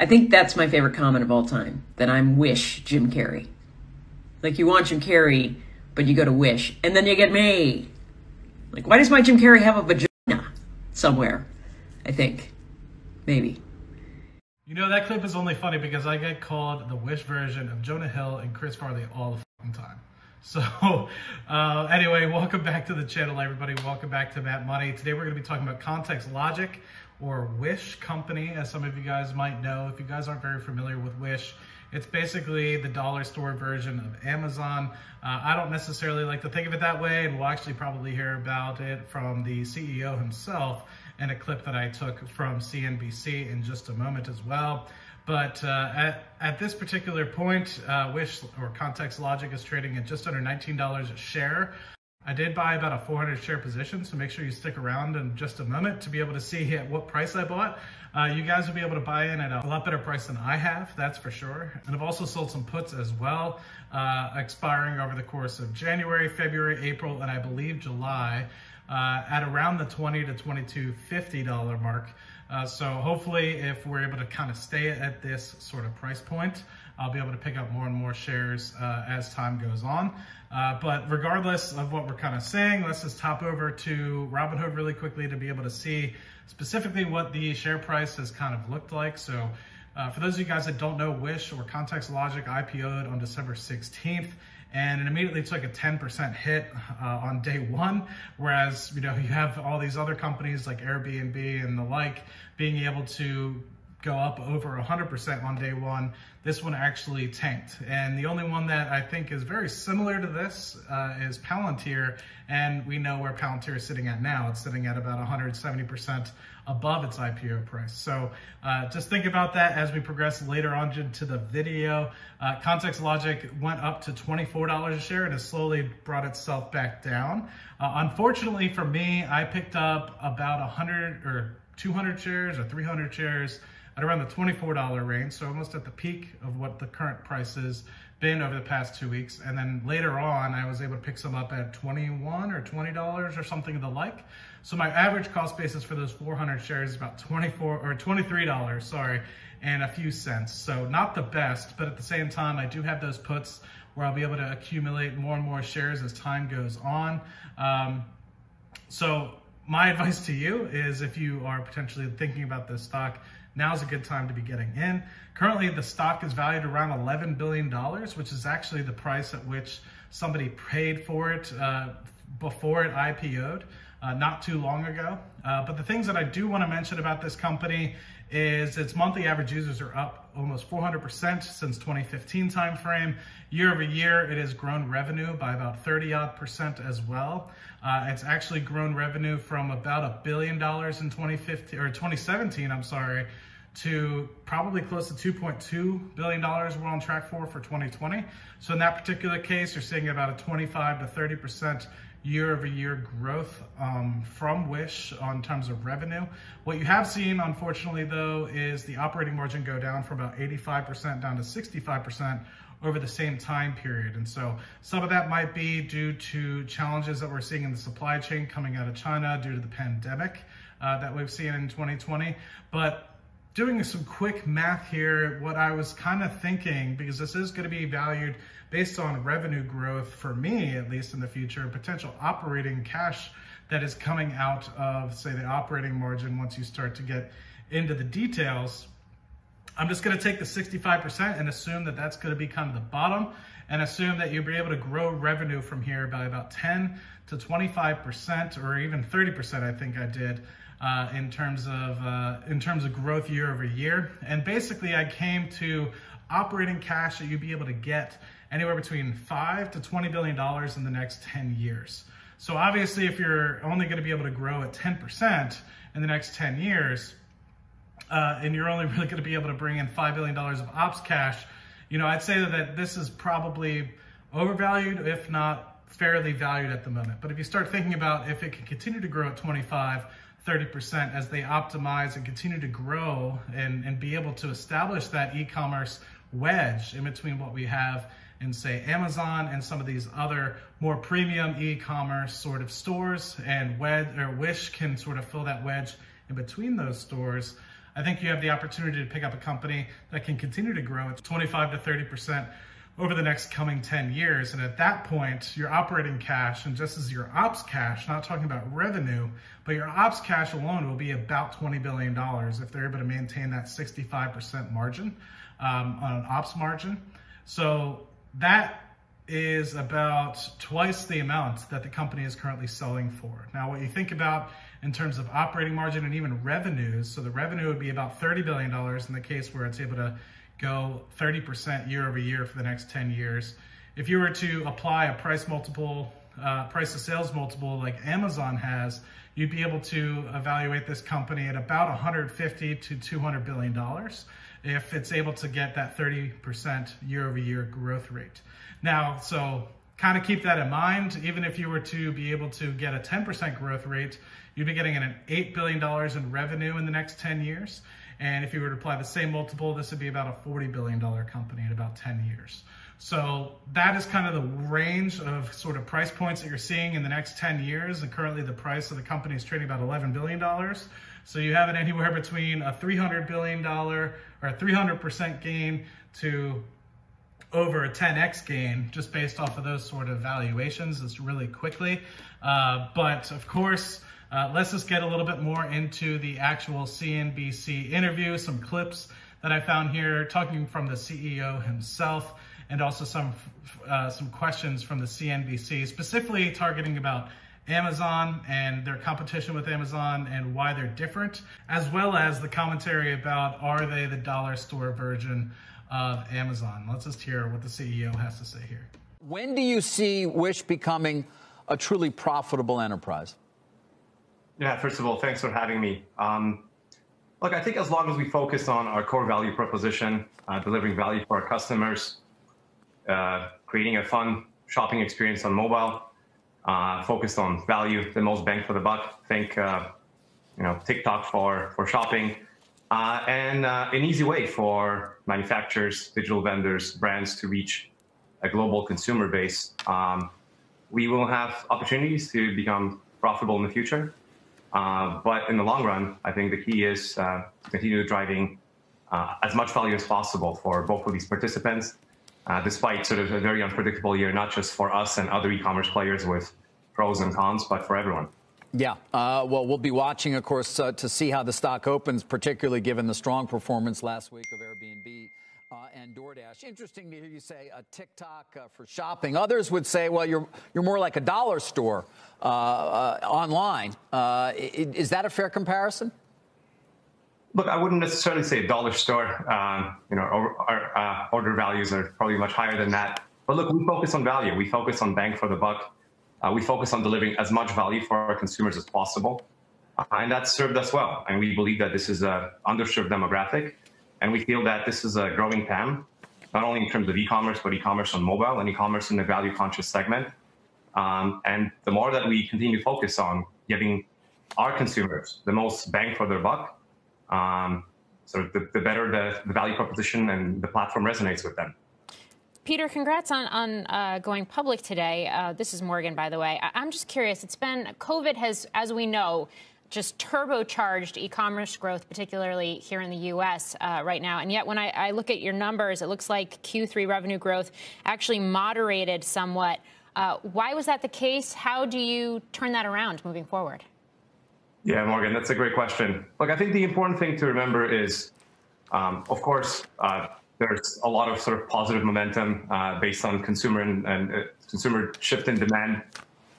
I think that's my favorite comment of all time, that I'm Wish Jim Carrey. Like, you want Jim Carrey, but you go to Wish, and then you get me. Like, why does my Jim Carrey have a vagina somewhere? I think. Maybe. You know, that clip is only funny because I get called the Wish version of Jonah Hill and Chris Farley all the fucking time. So anyway, welcome back to the channel, everybody. Welcome back to Matt Money. Today we're going to be talking about ContextLogic, or Wish Company, as some of you guys might know. If you guys aren't very familiar with Wish, it's basically the dollar store version of Amazon. I don't necessarily like to think of it that way, and we'll actually probably hear about it from the CEO himself in a clip that I took from CNBC in just a moment as well. But at this particular point, Wish, or ContextLogic, is trading at just under $19 a share. I did buy about a 400 share position, so make sure you stick around in just a moment to be able to see at what price I bought. You guys will be able to buy in at a lot better price than I have, that's for sure. And I've also sold some puts as well, expiring over the course of January, February, April, and I believe July, at around the $20 to $22.50 mark. So hopefully, if we're able to kind of stay at this sort of price point, I'll be able to pick up more and more shares as time goes on. But regardless of what we're kind of saying, let's just hop over to Robinhood really quickly to be able to see specifically what the share price has kind of looked like. So for those of you guys that don't know, Wish, or ContextLogic, IPO'd on December 16th. And it immediately took a 10% hit on day one, whereas, you know, you have all these other companies like Airbnb and the like being able to go up over 100% on day one. This one actually tanked. And the only one that I think is very similar to this is Palantir. And we know where Palantir is sitting at now. It's sitting at about 170% above its IPO price. So just think about that as we progress later on into the video. ContextLogic went up to $24 a share and has slowly brought itself back down. Unfortunately for me, I picked up about 100 or 200 shares or 300 shares at around the $24 range, so almost at the peak of what the current price has been over the past 2 weeks. And then later on, I was able to pick some up at $21 or $20 or something of the like. So my average cost basis for those 400 shares is about $23, sorry, and a few cents. So not the best, but at the same time, I do have those puts where I'll be able to accumulate more and more shares as time goes on. So my advice to you is, if you are potentially thinking about this stock, now's a good time to be getting in. Currently, the stock is valued around $11 billion, which is actually the price at which somebody paid for it before it IPO'd not too long ago. But the things that I do want to mention about this company is its monthly average users are up almost 400% since 2015 timeframe. Year over year, it has grown revenue by about 30-odd% as well. It's actually grown revenue from about $1 billion in 2017, I'm sorry, to probably close to $2.2 billion we're on track for 2020. So in that particular case, you're seeing about a 25 to 30% year-over-year growth from Wish in terms of revenue. What you have seen, unfortunately, though, is the operating margin go down from about 85% down to 65% over the same time period. And so some of that might be due to challenges that we're seeing in the supply chain coming out of China due to the pandemic that we've seen in 2020. But doing some quick math here, what I was kind of thinking, because this is going to be valued based on revenue growth for me, at least in the future, potential operating cash that is coming out of, say, the operating margin once you start to get into the details. I'm just going to take the 65% and assume that that's going to be kind of the bottom, and assume that you'll be able to grow revenue from here by about 10 to 25% or even 30%, I think I did, in terms of growth year over year. And basically, I came to operating cash that you'd be able to get anywhere between $5 to $20 billion in the next 10 years. So obviously, if you're only going to be able to grow at 10% in the next 10 years, and you're only really going to be able to bring in $5 billion of ops cash, you know, I'd say that this is probably overvalued, if not fairly valued at the moment. But if you start thinking about if it can continue to grow at 25-30% as they optimize and continue to grow and be able to establish that e-commerce wedge in between what we have in, say, Amazon and some of these other more premium e-commerce sort of stores, and Wish can sort of fill that wedge in between those stores, I I think you have the opportunity to pick up a company that can continue to grow at 25 to 30% over the next coming 10 years. And at that point, your operating cash, and just as your ops cash, not talking about revenue, but your ops cash alone will be about $20 billion if they're able to maintain that 65% margin on an ops margin. So that is about twice the amount that the company is currently selling for. Now, what you think about in terms of operating margin and even revenues, so the revenue would be about $30 billion in the case where it's able to go 30% year over year for the next 10 years. If you were to apply a price multiple, price to sales multiple like Amazon has, you'd be able to evaluate this company at about $150 to $200 billion if it's able to get that 30% year over year growth rate. Now, so kind of keep that in mind. Even if you were to be able to get a 10% growth rate, you'd be getting an $8 billion in revenue in the next 10 years. And if you were to apply the same multiple, this would be about a $40 billion company in about 10 years. So that is kind of the range of sort of price points that you're seeing in the next 10 years. And currently the price of the company is trading about $11 billion. So you have it anywhere between a $300 billion or 300% gain to over a 10x gain just based off of those sort of valuations. It's really quickly. But of course, let's just get a little bit more into the actual CNBC interview, some clips that I found here talking from the CEO himself, and also some questions from the CNBC, specifically targeting about Amazon and their competition with Amazon and why they're different, as well as the commentary about, are they the dollar store version of Amazon? Let's just hear what the CEO has to say here. When do you see Wish becoming a truly profitable enterprise? Yeah, first of all, thanks for having me. Look, I think as long as we focus on our core value proposition, delivering value for our customers, creating a fun shopping experience on mobile, focused on value, the most bang for the buck. Think, you know, TikTok for shopping, and an easy way for manufacturers, digital vendors, brands to reach a global consumer base. We will have opportunities to become profitable in the future. But in the long run, I think the key is to continue driving as much value as possible for both of these participants, despite sort of a very unpredictable year, not just for us and other e-commerce players with pros and cons, but for everyone. Yeah. Well, we'll be watching, of course, to see how the stock opens, particularly given the strong performance last week of Airbnb and DoorDash. Interesting to hear you say TikTok for shopping. Others would say, well, you're more like a dollar store online. Is that a fair comparison? Look, I wouldn't necessarily say dollar store. You know, our order values are probably much higher than that. But look, we focus on value. We focus on bang for the buck. We focus on delivering as much value for our consumers as possible, and that's served us well. And we believe that this is an underserved demographic. And we feel that this is a growing TAM, not only in terms of e-commerce, but e-commerce on mobile and e-commerce in the value-conscious segment. And the more that we continue to focus on giving our consumers the most bang for their buck, sort of the better the value proposition and the platform resonates with them. Peter, congrats on going public today. This is Morgan, by the way. I'm just curious. It's been COVID has, as we know, just turbocharged e-commerce growth, particularly here in the U.S. Right now. And yet when I look at your numbers, it looks like Q3 revenue growth actually moderated somewhat. Why was that the case? How do you turn that around moving forward? Yeah, Morgan, that's a great question. Look, I think the important thing to remember is, of course, there's a lot of sort of positive momentum based on consumer and consumer shift in demand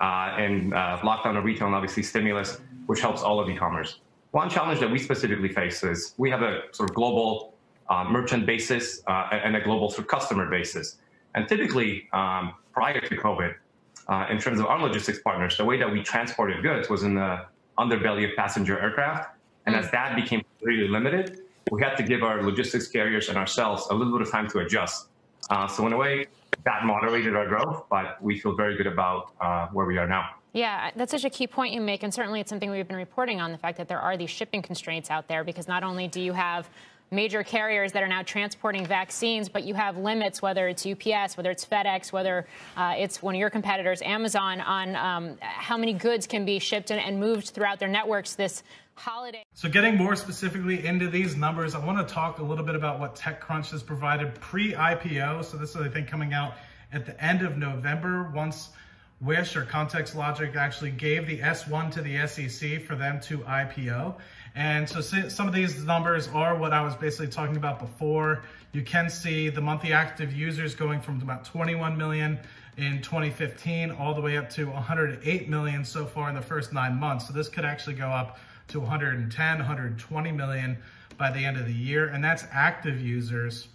and lockdown of retail and obviously stimulus, which helps all of e-commerce. One challenge that we specifically face is we have a sort of global merchant basis and a global sort of customer basis. And typically, prior to COVID, in terms of our logistics partners, the way that we transported goods was in the underbelly of passenger aircraft. And as that became really limited, we had to give our logistics carriers and ourselves a little bit of time to adjust. So in a way, that moderated our growth, but we feel very good about where we are now. Yeah, that's such a key point you make, and certainly it's something we've been reporting on, the fact that there are these shipping constraints out there, because not only do you have major carriers that are now transporting vaccines, but you have limits, whether it's UPS, whether it's FedEx, whether it's one of your competitors, Amazon, on how many goods can be shipped and moved throughout their networks this holiday. So getting more specifically into these numbers, I want to talk a little bit about what TechCrunch has provided pre-IPO. So this is, I think, coming out at the end of November, once Wish or ContextLogic actually gave the S-1 to the SEC for them to IPO. And so some of these numbers are what I was basically talking about before. You can see the monthly active users going from about 21 million in 2015 all the way up to 108 million so far in the first 9 months. So this could actually go up to 110, 120 million by the end of the year. And that's active users.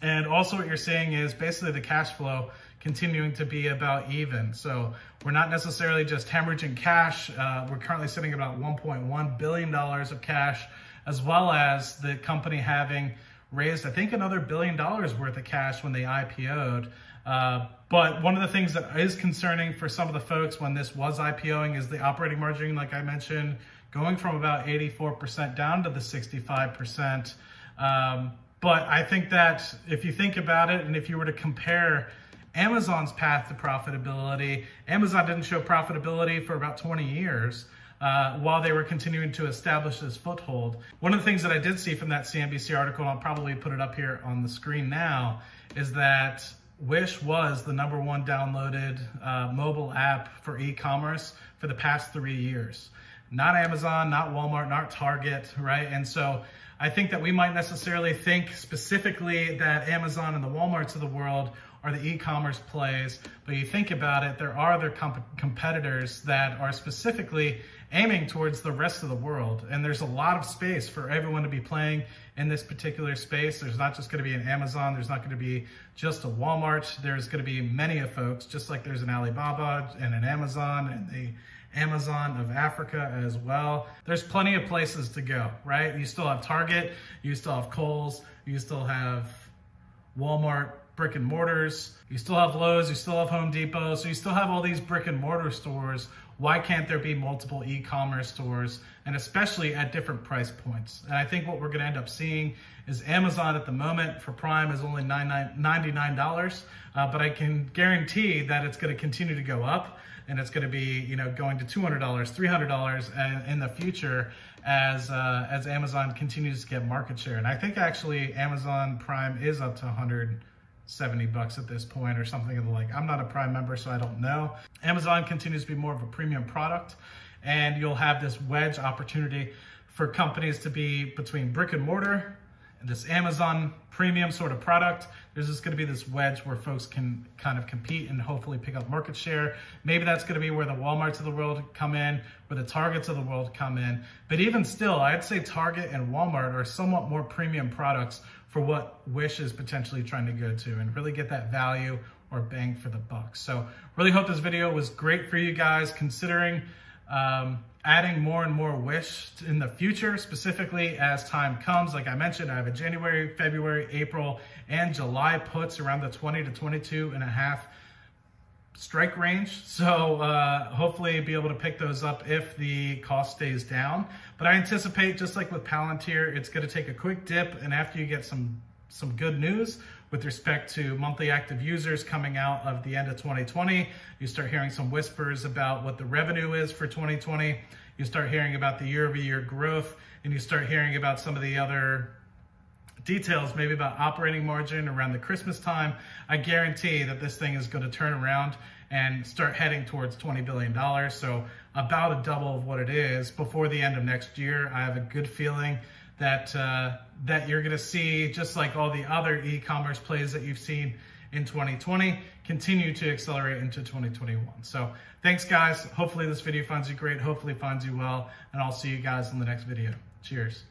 And also what you're seeing is basically the cash flow continuing to be about even. So we're not necessarily just hemorrhaging cash. We're currently sitting about $1.1 billion of cash, as well as the company having raised, I think, another $1 billion worth of cash when they IPO'd. But one of the things that is concerning for some of the folks when this was IPOing is the operating margin, like I mentioned, going from about 84% down to the 65%. But I think that if you think about it, and if you were to compare Amazon's path to profitability, Amazon didn't show profitability for about 20 years while they were continuing to establish this foothold. One of the things that I did see from that CNBC article, and I'll probably put it up here on the screen now, is that Wish was the #1 downloaded mobile app for e-commerce for the past 3 years. Not Amazon, not Walmart, not Target, right? And so I think that we might necessarily think specifically that Amazon and the Walmarts of the world are the e-commerce plays, but you think about it, there are other competitors that are specifically aiming towards the rest of the world. And there's a lot of space for everyone to be playing in this particular space. There's not just gonna be an Amazon, there's not gonna be just a Walmart, there's gonna be many of folks, just like there's an Alibaba and an Amazon and the Amazon of Africa as well. There's plenty of places to go, right? You still have Target, you still have Kohl's, you still have Walmart, brick and mortars, you still have Lowe's, you still have Home Depot, so you still have all these brick and mortar stores. Why can't there be multiple e-commerce stores, and especially at different price points? And I think what we're gonna end up seeing is Amazon at the moment for Prime is only $99, but I can guarantee that it's gonna continue to go up, and it's gonna be, you know, going to $200, $300 in the future as Amazon continues to get market share. And I think actually Amazon Prime is up to $170 at this point or something of the like. I'm not a Prime member, so I don't know. Amazon continues to be more of a premium product, and you'll have this wedge opportunity for companies to be between brick and mortar and this Amazon premium sort of product. There's just going to be this wedge where folks can kind of compete and hopefully pick up market share. Maybe that's going to be where the Walmarts of the world come in, where the Targets of the world come in. But even still, I'd say Target and Walmart are somewhat more premium products for what Wish is potentially trying to go to and really get that value or bang for the buck. So really hope this video was great for you guys, considering adding more and more Wish in the future, specifically as time comes. Like I mentioned, I have a January, February, April, and July puts around the 20 to 22 and a half strike range. So hopefully be able to pick those up if the cost stays down. But I anticipate, just like with Palantir, it's gonna take a quick dip, and after you get some good news with respect to monthly active users coming out of the end of 2020. You start hearing some whispers about what the revenue is for 2020. You start hearing about the year-over-year growth, and you start hearing about some of the other details, maybe about operating margin around the Christmas time. I guarantee that this thing is going to turn around and start heading towards $20 billion. So about a double of what it is before the end of next year. I have a good feeling that that you're gonna see, just like all the other e-commerce plays that you've seen in 2020, continue to accelerate into 2021. So thanks guys. Hopefully this video finds you great, hopefully finds you well, and I'll see you guys in the next video. Cheers.